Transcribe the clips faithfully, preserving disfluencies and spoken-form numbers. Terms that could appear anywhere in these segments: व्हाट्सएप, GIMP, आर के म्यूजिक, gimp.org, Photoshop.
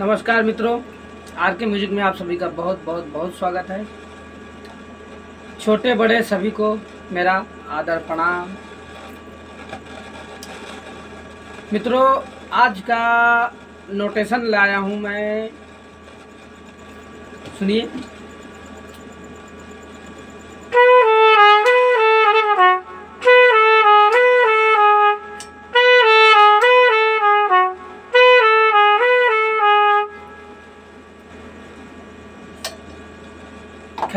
नमस्कार मित्रों, आर के म्यूजिक में आप सभी का बहुत बहुत बहुत स्वागत है। छोटे बड़े सभी को मेरा आदर प्रणाम। मित्रों, आज का नोटेशन लाया हूं मैं, सुनिए।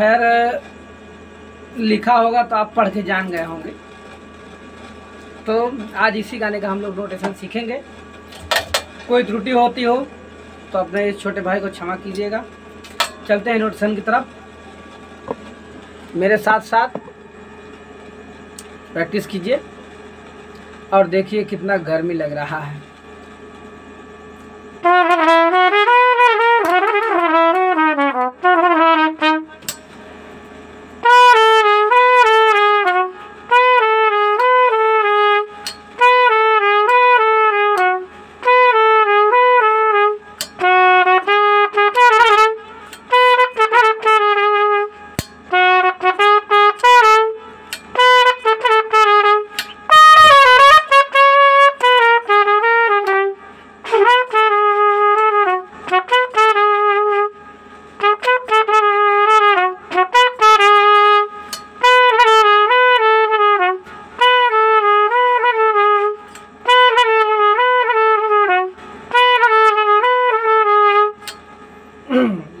खैर, लिखा होगा तो आप पढ़ के जान गए होंगे, तो आज इसी गाने का हम लोग नोटेशन सीखेंगे। कोई त्रुटि होती हो तो अपने इस छोटे भाई को क्षमा कीजिएगा। चलते हैं नोटेशन की तरफ। मेरे साथ साथ प्रैक्टिस कीजिए और देखिए कितना गर्मी लग रहा है।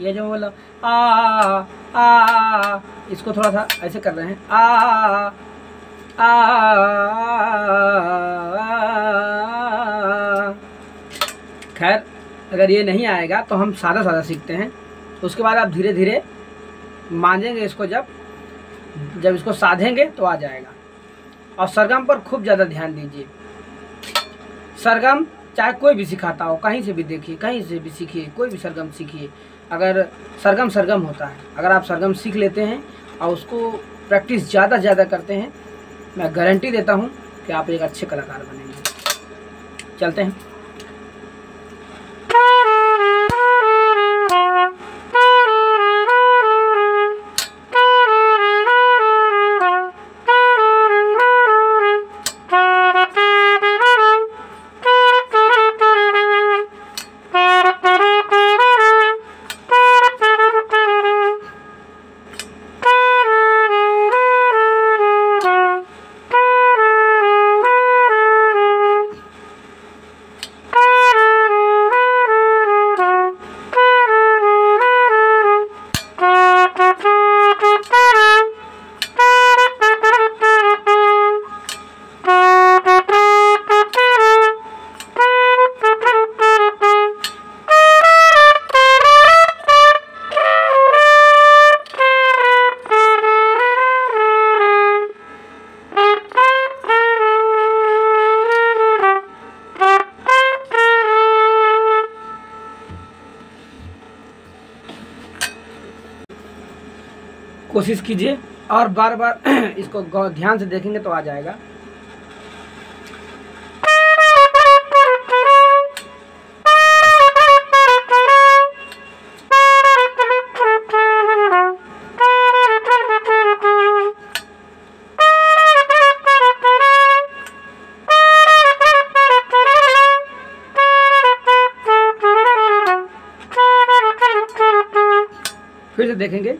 ये जो बोला आ आ, आ इसको थोड़ा सा ऐसे कर रहे हैं। आ आ, आ, आ। खैर, अगर ये नहीं आएगा तो हम सादा सादा सीखते हैं। उसके बाद आप धीरे धीरे मांजेंगे इसको। जब जब इसको साधेंगे तो आ जाएगा। और सरगम पर खूब ज़्यादा ध्यान दीजिए। सरगम चाहे कोई भी सिखाता हो, कहीं से भी देखिए, कहीं से भी सीखिए, कोई भी सरगम सीखिए। अगर सरगम सरगम होता है, अगर आप सरगम सीख लेते हैं और उसको प्रैक्टिस ज़्यादा ज़्यादा करते हैं, मैं गारंटी देता हूँ कि आप एक अच्छे कलाकार बनेंगे। चलते हैं। कोशिश कीजिए और बार बार इसको ध्यान से देखेंगे तो आ जाएगा। फिर से देखेंगे।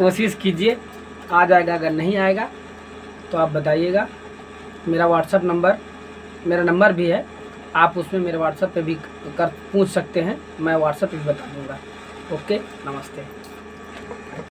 कोशिश कीजिए, आ जाएगा। अगर नहीं आएगा तो आप बताइएगा। मेरा व्हाट्सएप नंबर मेरा नंबर भी है, आप उसमें मेरे व्हाट्सएप पे भी कर पूछ सकते हैं, मैं व्हाट्सएप पे भी बता दूँगा। ओके, नमस्ते।